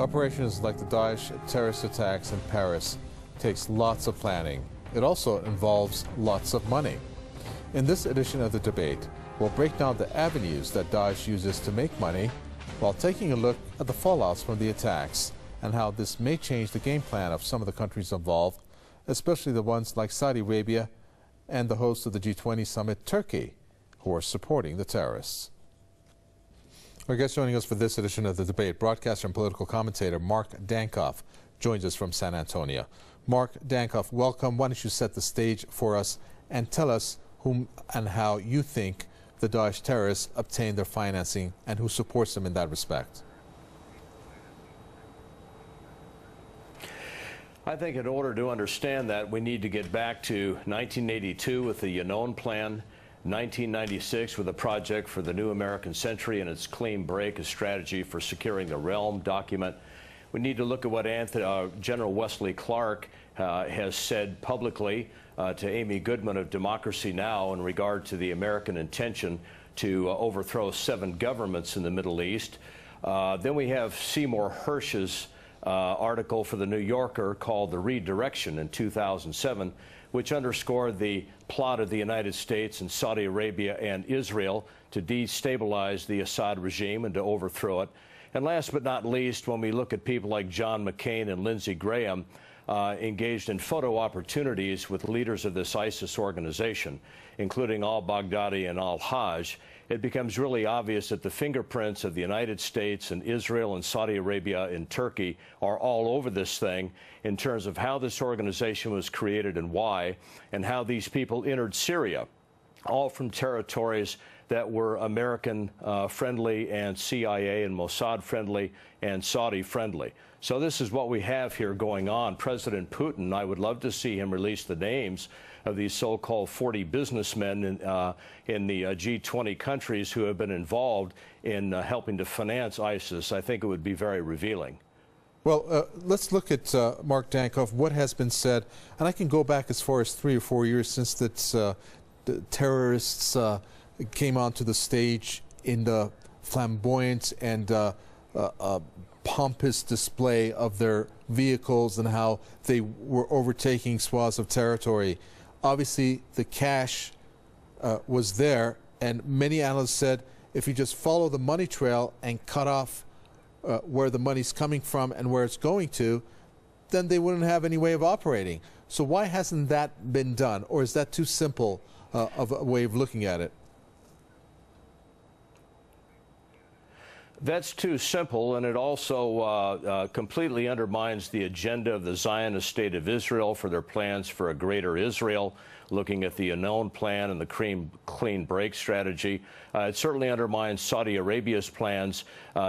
Operations like the Daesh terrorist attacks in Paris takes lots of planning. It also involves lots of money. In this edition of The Debate, we'll break down the avenues that Daesh uses to make money while taking a look at the fallouts from the attacks and how this may change the game plan of some of the countries involved, especially the ones like Saudi Arabia and the host of the G20 summit, Turkey, who are supporting the terrorists. Our guest joining us for this edition of The Debate, broadcaster and political commentator Mark Dankof, joins us from San Antonio. Mark Dankof, welcome. Why don't you set the stage for us and tell us whom and how you think the Daesh terrorists obtain their financing and who supports them in that respect? I think in order to understand that, we need to get back to 1982 with the Yinon Plan, 1996 with a project for the new American century and its clean break, a strategy for securing the realm document. We need to look at what General Wesley Clark has said publicly to Amy Goodman of Democracy Now! In regard to the American intention to overthrow 7 governments in the Middle East. Then we have Seymour Hersh's article for The New Yorker called The Redirection in 2007, which underscored the plot of the United States and Saudi Arabia and Israel to destabilize the Assad regime and to overthrow it. And last but not least, when we look at people like John McCain and Lindsey Graham engaged in photo opportunities with leaders of this ISIS organization, including al-Baghdadi and al-Hajj, it becomes really obvious that the fingerprints of the United States and Israel and Saudi Arabia and Turkey are all over this thing in terms of how this organization was created and why, and how these people entered Syria, all from territories that were American friendly and CIA and Mossad friendly and Saudi friendly. So this is what we have here going on. President Putin, I would love to see him release the names of these so-called 40 businessmen in the G20 countries who have been involved in helping to finance ISIS. I think it would be very revealing. Well, let's look at Mark Dankof, what has been said, and I can go back as far as 3 or 4 years since that the terrorists came onto the stage in the flamboyant and pompous display of their vehicles and how they were overtaking swaths of territory. Obviously, the cash was there, and many analysts said if you just follow the money trail and cut off where the money's coming from and where it's going to, then they wouldn't have any way of operating. So why hasn't that been done, or is that too simple of a way of looking at it? That's too simple, and it also completely undermines the agenda of the Zionist State of Israel for their plans for a greater Israel, looking at the Yinon Plan and the clean break strategy. It certainly undermines Saudi Arabia's plans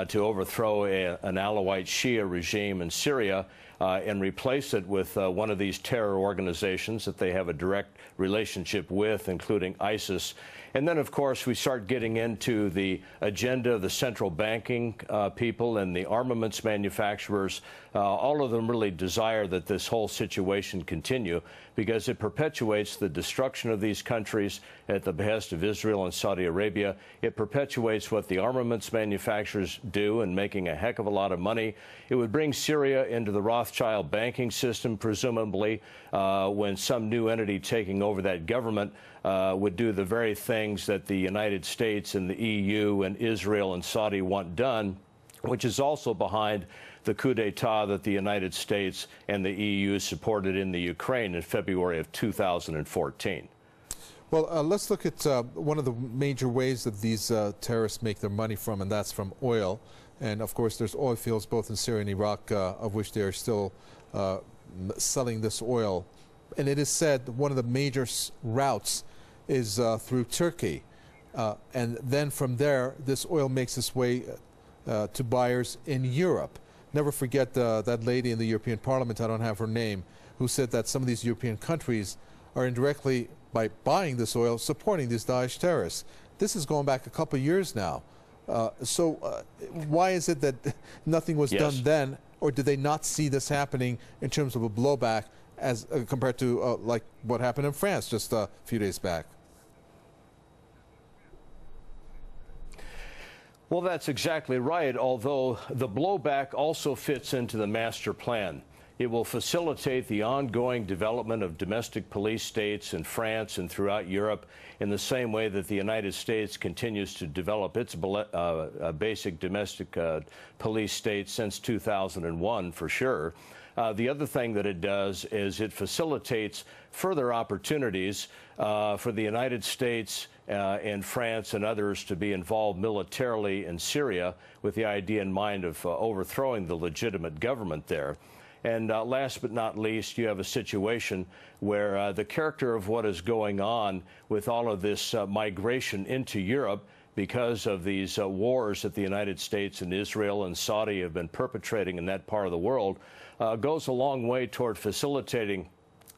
to overthrow an Alawite Shia regime in Syria and replace it with one of these terror organizations that they have a direct relationship with, including ISIS. And then, of course, we start getting into the agenda of the central banking people and the armaments manufacturers. All of them really desire that this whole situation continue because it perpetuates the destruction of these countries at the behest of Israel and Saudi Arabia. It perpetuates what the armaments manufacturers do in making a heck of a lot of money. It would bring Syria into the Rothschild banking system, presumably, when some new entity taking over that government would do the very things that the United States and the EU and Israel and Saudi want done, which is also behind the coup d'etat that the United States and the EU supported in the Ukraine in February of 2014. Well, let's look at one of the major ways that these terrorists make their money from, and that's from oil. And of course, there's oil fields both in Syria and Iraq, of which they are still selling this oil. And it is said one of the major routes is through Turkey. And then from there, this oil makes its way to buyers in Europe. Never forget that lady in the European Parliament, I don't have her name, who said that some of these European countries are indirectly, by buying this oil, supporting these Daesh terrorists. This is going back a couple of years now. So why is it that nothing was done then, or did they not see this happening in terms of a blowback as compared to like what happened in France just a few days back? Well, that's exactly right, although the blowback also fits into the master plan. It will facilitate the ongoing development of domestic police states in France and throughout Europe in the same way that the United States continues to develop its basic domestic police state since 2001, for sure. The other thing that it does is it facilitates further opportunities for the United States and France and others to be involved militarily in Syria with the idea in mind of overthrowing the legitimate government there. And last but not least, you have a situation where the character of what is going on with all of this migration into Europe because of these wars that the United States and Israel and Saudi have been perpetrating in that part of the world goes a long way toward facilitating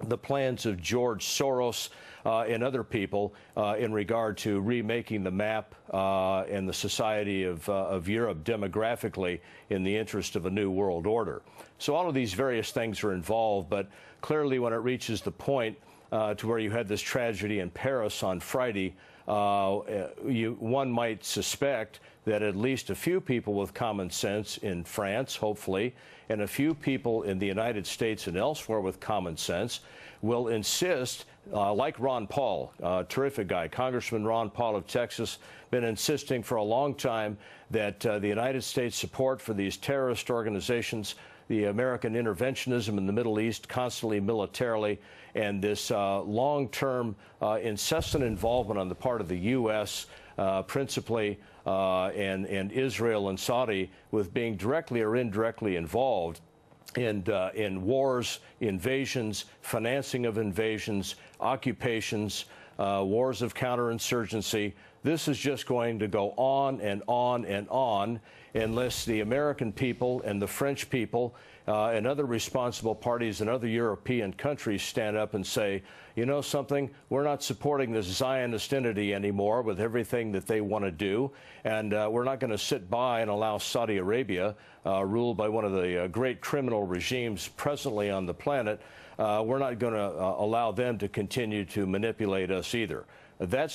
the plans of George Soros and other people in regard to remaking the map and the society of Europe demographically in the interest of a new world order. So all of these various things are involved, but clearly when it reaches the point to where you had this tragedy in Paris on Friday, one might suspect that at least a few people with common sense in France, hopefully, and a few people in the United States and elsewhere with common sense will insist, like Ron Paul, terrific guy, Congressman Ron Paul of Texas, been insisting for a long time that the United States support for these terrorist organizations, the American interventionism in the Middle East, constantly militarily, and this long-term incessant involvement on the part of the U.S. Principally and Israel and Saudi with being directly or indirectly involved in wars, invasions, financing of invasions, occupations, wars of counterinsurgency. This is just going to go on and on and on unless the American people and the French people and other responsible parties in other European countries stand up and say, you know something, we're not supporting this Zionist entity anymore with everything that they want to do, and we're not going to sit by and allow Saudi Arabia, ruled by one of the great criminal regimes presently on the planet, we're not going to allow them to continue to manipulate us either. That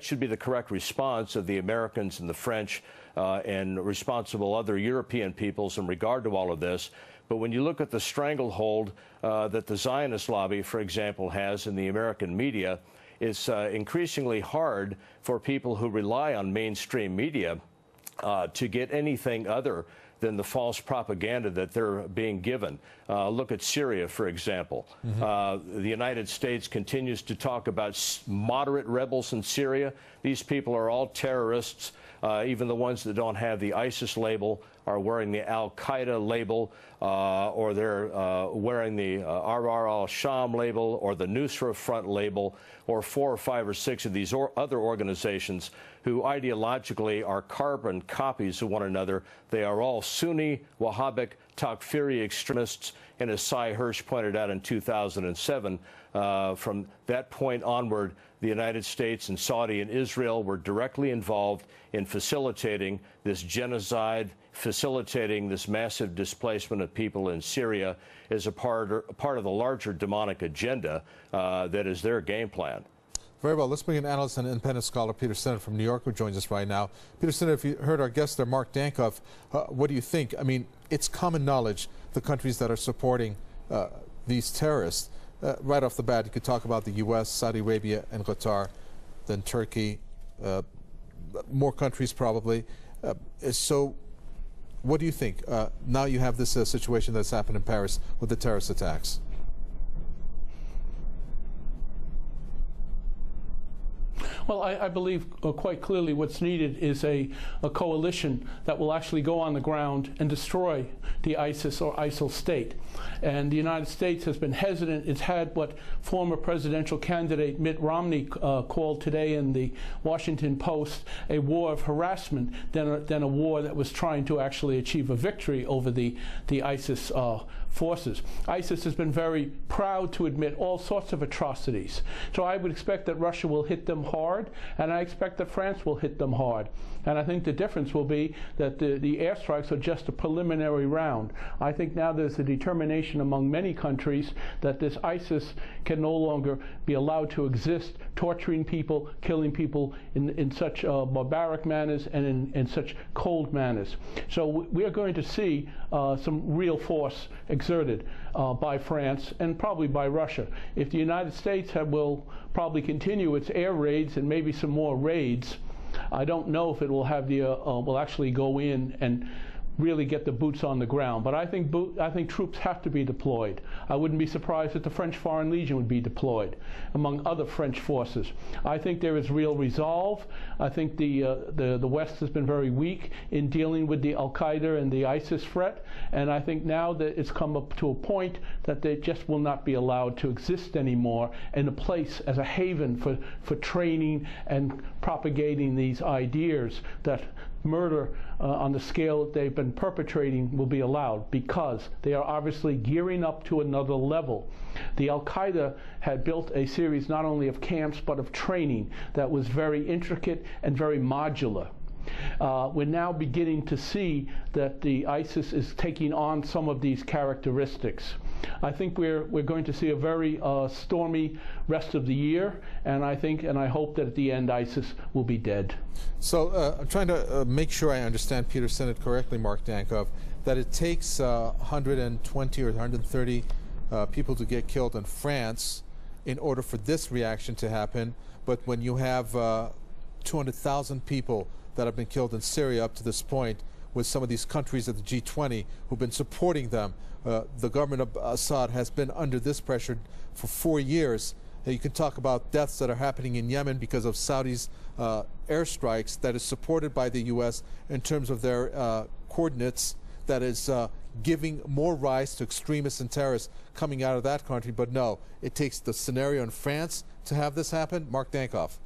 should be the correct response of the Americans and the French and responsible other European peoples in regard to all of this. But when you look at the stranglehold that the Zionist lobby, for example, has in the American media, it's increasingly hard for people who rely on mainstream media to get anything other than the false propaganda that they're being given. Look at Syria, for example. Mm-hmm. The United States continues to talk about moderate rebels in Syria. These people are all terrorists. Even the ones that don't have the ISIS label are wearing the Al-Qaeda label, or they're wearing the Arar al-Sham label, or the Nusra Front label, or 4 or 5 or 6 of these other organizations who ideologically are carbon copies of one another. They are all Sunni, Wahhabic, Takfiri extremists, and as Sy Hersh pointed out in 2007, from that point onward, the United States and Saudi and Israel were directly involved in facilitating this genocide, facilitating this massive displacement of people in Syria as a part of the larger demonic agenda that is their game plan. Very well. Let's bring in analyst and independent scholar Peter Sinnott from New York, who joins us right now. Peter Sinnott, if you heard our guest there, Mark Dankof, what do you think? I mean, it's common knowledge the countries that are supporting these terrorists. Right off the bat, you could talk about the U.S., Saudi Arabia, and Qatar, then Turkey, more countries probably. So what do you think? Now you have this situation that's happened in Paris with the terrorist attacks. Well, I believe quite clearly what's needed is a coalition that will actually go on the ground and destroy the ISIS or ISIL state. And the United States has been hesitant. It's had what former presidential candidate Mitt Romney called today in the Washington Post a war of harassment than a war that was trying to actually achieve a victory over the ISIS forces. ISIS has been very proud to admit all sorts of atrocities. So I would expect that Russia will hit them hard, and I expect that France will hit them hard. And I think the difference will be that the airstrikes are just a preliminary round. I think now there's a determination among many countries that this ISIS can no longer be allowed to exist, torturing people, killing people in such barbaric manners and in such cold manners. So we're going to see some real force exerted by France and probably by Russia. If the United States will probably continue its air raids and maybe some more raids, I don't know if it will have the will actually go in and really get the boots on the ground. But I think troops have to be deployed. I wouldn't be surprised that the French Foreign Legion would be deployed, among other French forces. I think there is real resolve. I think the West has been very weak in dealing with the Al-Qaeda and the ISIS threat, and I think now that it's come up to a point that they just will not be allowed to exist anymore in a place as a haven for training and propagating these ideas that murder on the scale that they've been perpetrating will be allowed, because they are obviously gearing up to another level. The Al-Qaeda had built a series not only of camps but of training that was very intricate and very modular. We're now beginning to see that the ISIS is taking on some of these characteristics. I think we're going to see a very stormy rest of the year, and I think and I hope that at the end ISIS will be dead. So I'm trying to make sure I understand Peter Sinnott correctly, Mark Dankof, that it takes 120 or 130 people to get killed in France in order for this reaction to happen, but when you have 200,000 people that have been killed in Syria up to this point, with some of these countries at the G20 who've been supporting them. The government of Assad has been under this pressure for 4 years. You can talk about deaths that are happening in Yemen because of Saudi's airstrikes that is supported by the U.S. in terms of their coordinates, that is giving more rise to extremists and terrorists coming out of that country. But no, it takes the scenario in France to have this happen. Mark Dankof.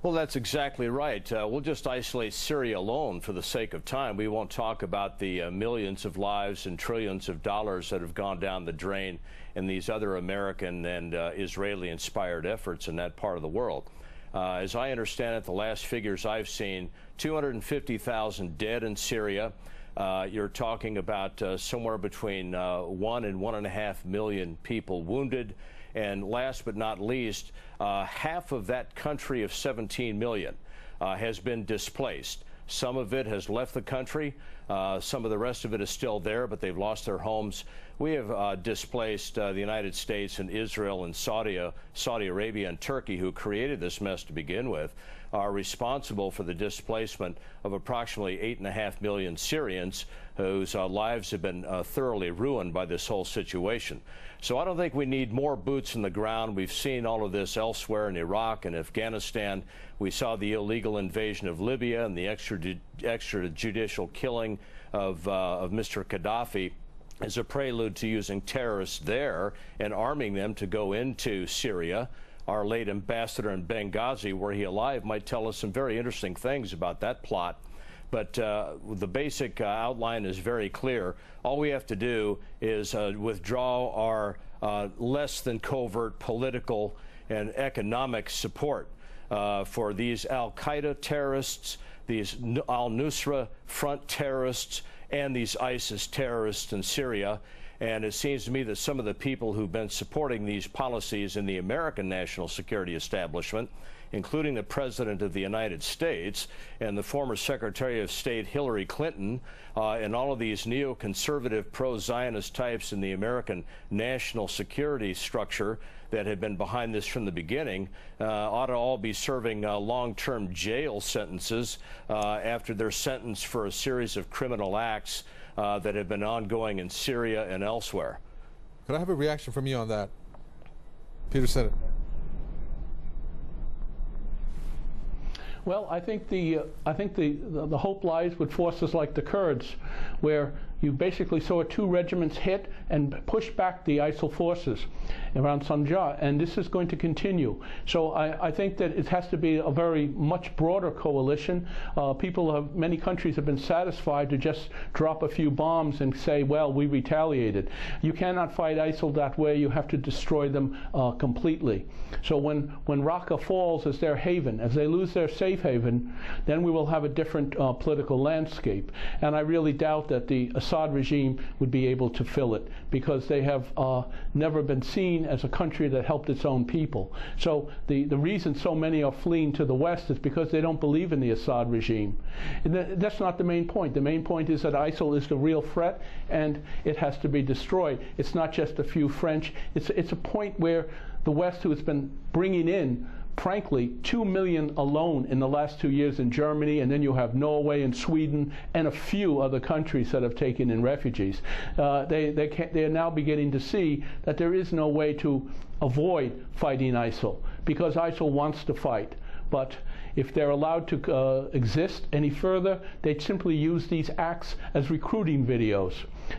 Well, that's exactly right. We'll just isolate Syria alone for the sake of time. We won't talk about the millions of lives and trillions of dollars that have gone down the drain in these other American and Israeli-inspired efforts in that part of the world. As I understand it, the last figures I've seen, 250,000 dead in Syria. You're talking about somewhere between 1 and 1.5 million people wounded. And last but not least, half of that country of 17 million has been displaced. Some of it has left the country. Some of the rest of it is still there, but they've lost their homes. We have displaced the United States and Israel and Saudi Arabia and Turkey, who created this mess to begin with, are responsible for the displacement of approximately 8.5 million Syrians whose lives have been thoroughly ruined by this whole situation. So I don't think we need more boots in the ground. We've seen all of this elsewhere in Iraq and Afghanistan. We saw the illegal invasion of Libya and the extrajudicial killing of Mr. Gaddafi as a prelude to using terrorists there and arming them to go into Syria. Our late ambassador in Benghazi, were he alive, might tell us some very interesting things about that plot. But the basic outline is very clear. All we have to do is withdraw our less than covert political and economic support for these Al-Qaeda terrorists, these al-Nusra Front terrorists, and these ISIS terrorists in Syria. And it seems to me that some of the people who've been supporting these policies in the American national security establishment, including the President of the United States and the former Secretary of State Hillary Clinton and all of these neoconservative pro-Zionist types in the American national security structure that had been behind this from the beginning ought to all be serving long-term jail sentences after they're sentenced for a series of criminal acts that have been ongoing in Syria and elsewhere. Could I have a reaction from you on that? Peter Sinnott. Well, I think the hope lies with forces like the Kurds, where you basically saw two regiments hit and push back the ISIL forces around Sanjar, and this is going to continue. So I think that it has to be a very much broader coalition. Many countries have been satisfied to just drop a few bombs and say, well, we retaliated. You cannot fight ISIL that way. You have to destroy them completely. So when Raqqa falls as their haven, as they lose their safe haven, then we will have a different political landscape. And I really doubt that the Assad regime would be able to fill it, because they have never been seen as a country that helped its own people. So the reason so many are fleeing to the West is because they don't believe in the Assad regime. And that's not the main point. The main point is that ISIL is the real threat, and it has to be destroyed. It's not just a few French. It's a point where the West, who has been bringing in, frankly, 2 million alone in the last 2 years in Germany, and then you have Norway and Sweden and a few other countries that have taken in refugees. They are now beginning to see that there is no way to avoid fighting ISIL, because ISIL wants to fight. But if they're allowed to exist any further, they simply use these acts as recruiting videos.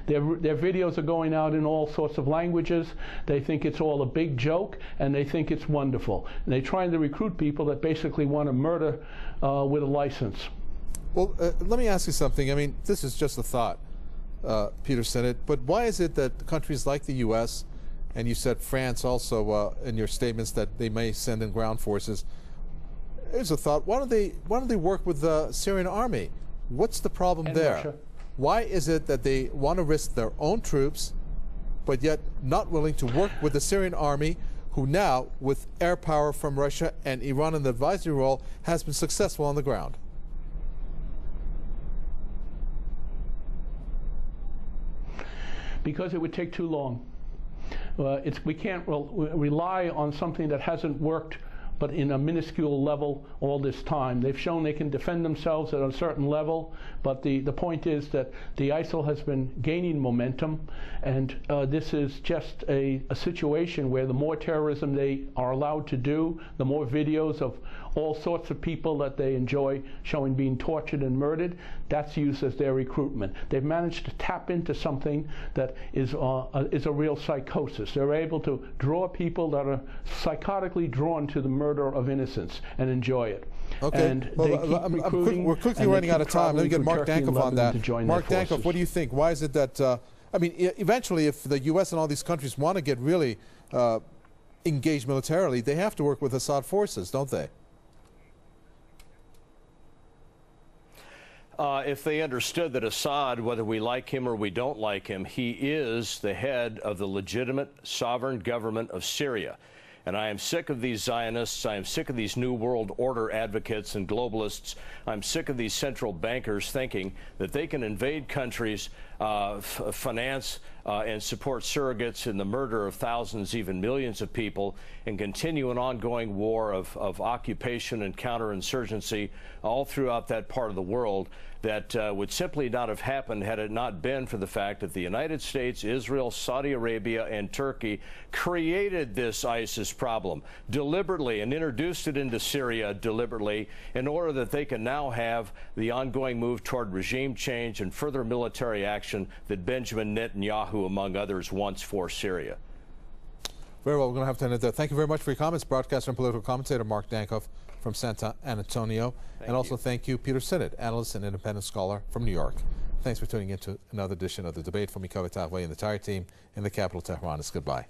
Their videos are going out in all sorts of languages. They think it's all a big joke, and they think it's wonderful. And they're trying to recruit people that basically want to murder with a license. Well, let me ask you something. I mean, this is just a thought, Peter Sinnott, but why is it that countries like the U.S., and you said France also in your statements that they may send in ground forces, here's a thought. Why don't they work with the Syrian army? What's the problem and there? Russia. Why is it that they want to risk their own troops, but yet not willing to work with the Syrian army, who now, with air power from Russia and Iran in the advisory role, has been successful on the ground? Because it would take too long. We can't rely on something that hasn't worked but in a minuscule level all this time. They've shown they can defend themselves at a certain level, but the point is that the ISIL has been gaining momentum, and this is just a situation where the more terrorism they are allowed to do, the more videos of all sorts of people that they enjoy showing being tortured and murdered, that's used as their recruitment. They've managed to tap into something that is a real psychosis. They're able to draw people that are psychotically drawn to the murder of innocents and enjoy it. Okay, and well, we're quickly running out of time. Let me get Mark Dankof on that. Mark Dankof, what do you think? Why is it that, I mean, eventually if the U.S. and all these countries want to get really engaged militarily, they have to work with Assad forces, don't they? If they understood that Assad, whether we like him or we don't like him, he is the head of the legitimate sovereign government of Syria. And I am sick of these Zionists. I am sick of these New World Order advocates and globalists. I'm sick of these central bankers thinking that they can invade countries, finance and support surrogates in the murder of thousands, even millions of people, and continue an ongoing war of occupation and counterinsurgency all throughout that part of the world that would simply not have happened had it not been for the fact that the United States, Israel, Saudi Arabia, and Turkey created this ISIS problem deliberately and introduced it into Syria deliberately in order that they can now have the ongoing move toward regime change and further military action that Benjamin Netanyahu, among others, wants for Syria. Very well, we're going to have to end it there. Thank you very much for your comments, broadcaster and political commentator Mark Dankof from San Antonio. Thank you, Peter Sinnott, analyst and independent scholar from New York. Thanks for tuning in to another edition of The Debate. From Mika Vitaghway and the entire team in the capital, Tehran, is goodbye.